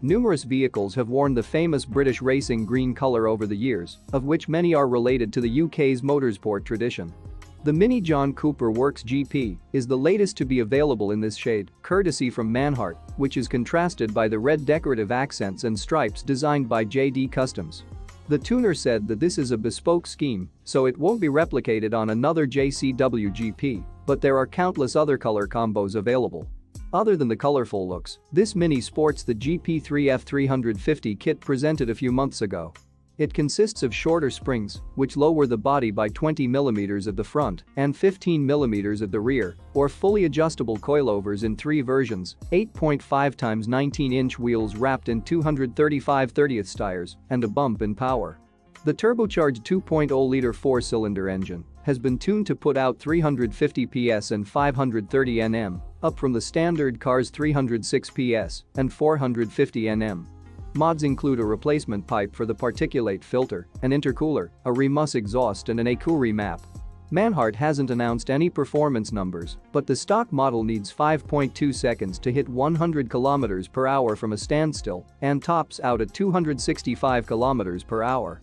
Numerous vehicles have worn the famous British Racing Green color over the years, of which many are related to the UK's motorsport tradition. The Mini John Cooper Works GP is the latest to be available in this shade, courtesy from Manhart, which is contrasted by the red decorative accents and stripes designed by JD Customs. The tuner said that this is a bespoke scheme, so it won't be replicated on another JCW GP, but there are countless other color combos available. Other than the colorful looks, this Mini sports the GP3-F350 kit presented a few months ago. It consists of shorter springs, which lower the body by 20 mm at the front and 15 mm at the rear, or fully adjustable coilovers in three versions, 8.5x19-inch wheels wrapped in 235/30 tires, and a bump in power. The turbocharged 2.0-liter four-cylinder engine has been tuned to put out 350 PS and 530 Nm, up from the standard car's 306 PS and 450 Nm. Mods include a replacement pipe for the particulate filter, an intercooler, a Remus exhaust and an Akrapovič map. Manhart hasn't announced any performance numbers, but the stock model needs 5.2 seconds to hit 100 km/h from a standstill and tops out at 265 km/h.